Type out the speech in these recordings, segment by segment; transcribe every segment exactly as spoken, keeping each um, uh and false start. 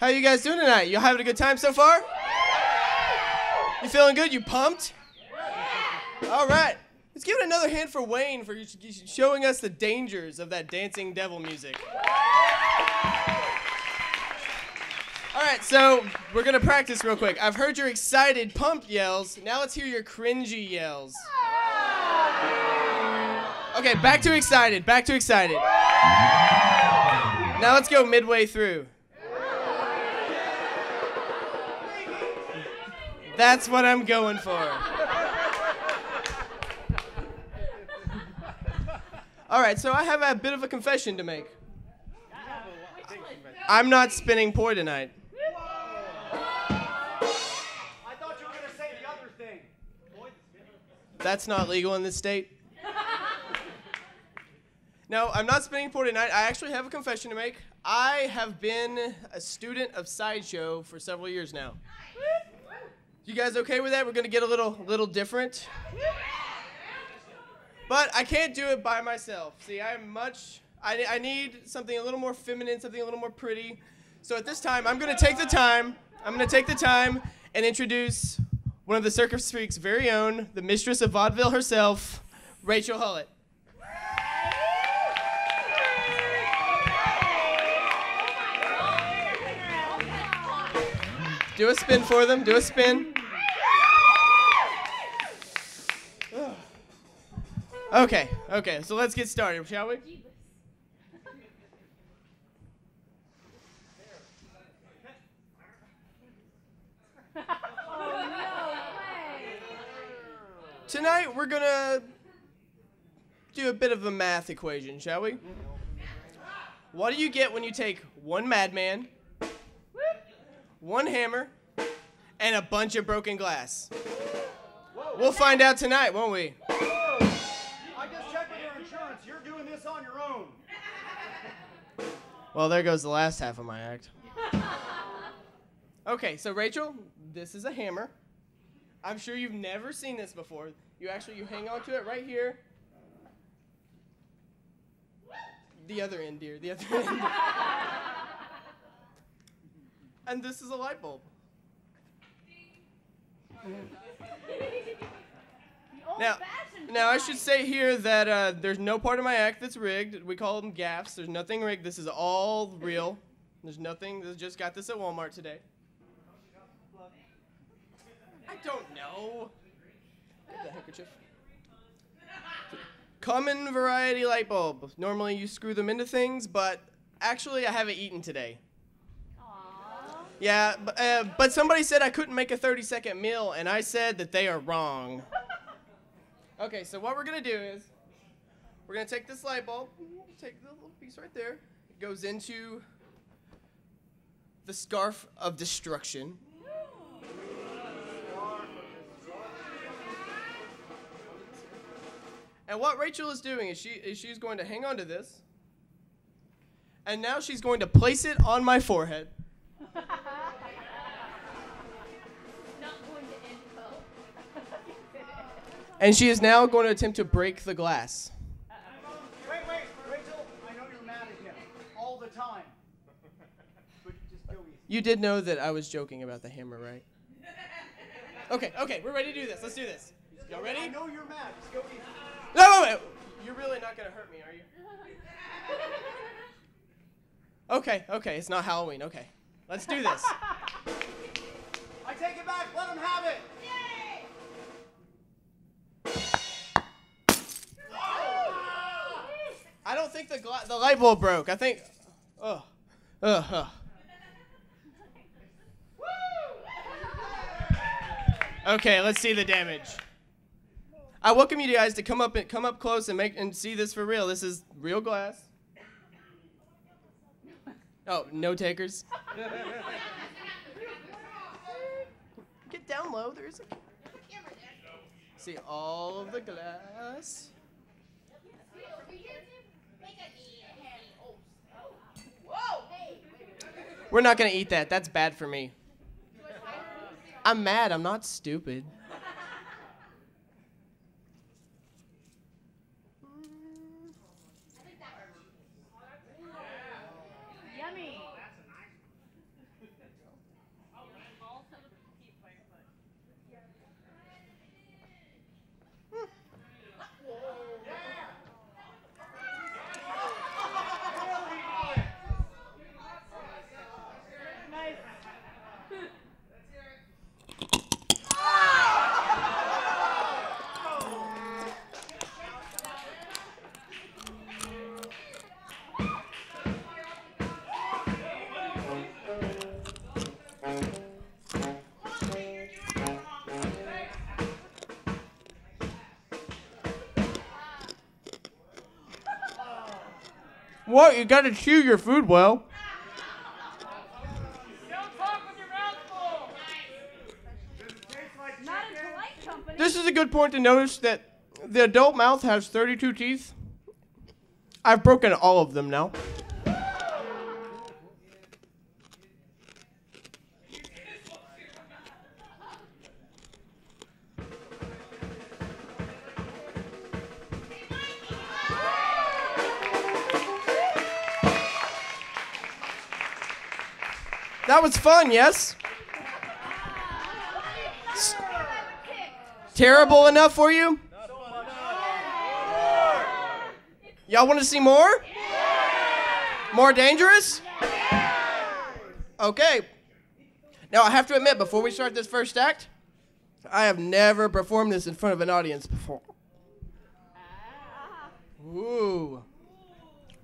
How you guys doing tonight? You having a good time so far? You feeling good? You pumped? All right. Let's give it another hand for Wayne for showing us the dangers of that dancing devil music. All right, so we're going to practice real quick. I've heard your excited pump yells. Now let's hear your cringy yells. Okay, back to excited, back to excited. Now let's go midway through. That's what I'm going for. All right, so I have a bit of a confession to make. I'm not spinning poi tonight. I thought you were going to say the other thing. That's not legal in this state. No, I'm not spinning poi tonight. I actually have a confession to make. I have been a student of Sideshow for several years now. You guys okay with that? We're going to get a little, little different. But I can't do it by myself. See, I'm much... I, I need something a little more feminine, something a little more pretty. So at this time, I'm going to take the time, I'm going to take the time and introduce one of the Circus Freaks' very own, the mistress of vaudeville herself, Rachel Hullett. Do a spin for them, do a spin. Okay, okay, so let's get started, shall we? Tonight, we're going to do a bit of a math equation, shall we? What do you get when you take one madman, one hammer, and a bunch of broken glass? We'll find out tonight, won't we? Whoa. I just checked with your insurance. You're doing this on your own. Well, there goes the last half of my act. Okay, so Rachel, this is a hammer. I'm sure you've never seen this before. You actually, you hang on to it right here. The other end, dear, the other end. And this is a light bulb. Now, now I should say here that uh, there's no part of my act that's rigged. We call them gaffes. There's nothing rigged. This is all real. There's nothing. I just got this at Walmart today. I don't know. Get the handkerchief. Common variety light bulb. Normally you screw them into things, but actually I haven't eaten today. Aww. Yeah, but, uh, but somebody said I couldn't make a thirty second meal, and I said that they are wrong. Okay, so what we're going to do is we're going to take this light bulb, take the little piece right there. It goes into the scarf of destruction. And what Rachel is doing is she is she's going to hang on to this, and now she's going to place it on my forehead. Not going to info. And she is now going to attempt to break the glass. Uh-oh. Wait, wait, Rachel, I know you're mad at him all the time. But just go easy. You did know that I was joking about the hammer, right? Okay, okay, we're ready to do this. Let's do this. Y'all ready? I know you're mad. Just go easy. No, wait, wait. You're really not going to hurt me, are you? Okay, okay, it's not Halloween, okay. Let's do this. I take it back, let him have it! Yay! Oh! I don't think the, gla the light bulb broke, I think... Ugh, ugh, ugh. Okay, let's see the damage. I welcome you guys to come up and come up close and make and see this for real. This is real glass. Oh, no takers. Get down low. There is a camera there. See all of the glass. We're not gonna eat that. That's bad for me. I'm mad. I'm not stupid. What? You gotta chew your food well. Don't talk with your mouth full. Right. Not in polite company. This is a good point to notice that the adult mouth has thirty-two teeth. I've broken all of them now. That was fun, yes? S- terrible enough for you? Y'all want to see more? More dangerous? Okay. Now, I have to admit, before we start this first act, I have never performed this in front of an audience before. Ooh.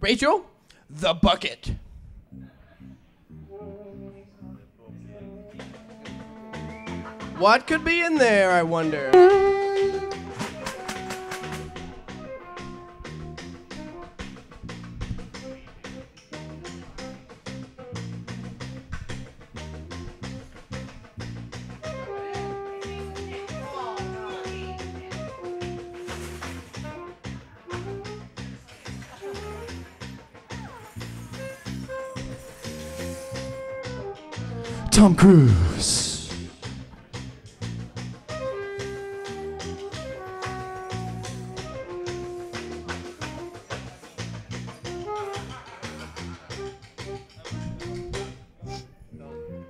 Rachel, the bucket. What could be in there, I wonder? Tom Cruise.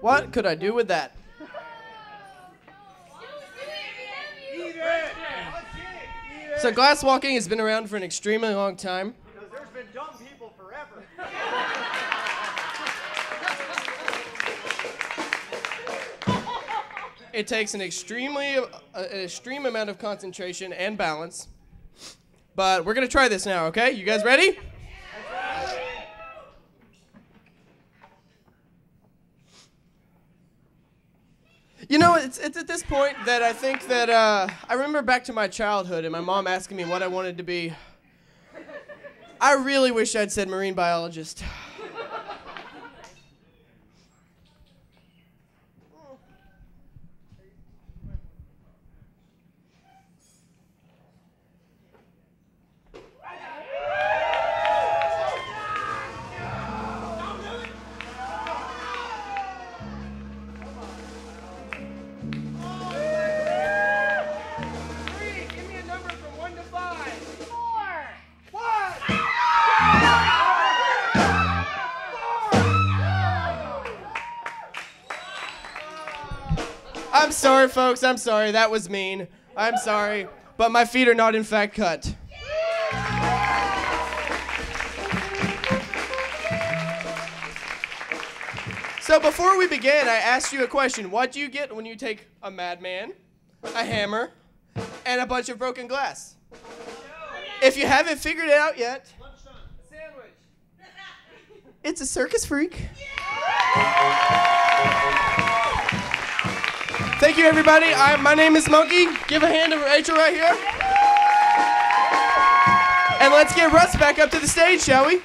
What could I do with that? So glass walking has been around for an extremely long time. Because there's been dumb people forever. It takes an extremely, uh, an extreme amount of concentration and balance. But we're gonna try this now, okay? You guys ready? You know, it's, it's at this point that I think that uh, I remember back to my childhood and my mom asking me what I wanted to be. I really wish I'd said marine biologist. I'm sorry, folks. I'm sorry. That was mean. I'm sorry. But my feet are not, in fact, cut. So before we begin, I asked you a question. What do you get when you take a madman, a hammer, and a bunch of broken glass? If you haven't figured it out yet, it's a circus freak. Thank you, everybody. I, my name is Monkey. Give a hand to Rachel right here. And let's get Russ back up to the stage, shall we?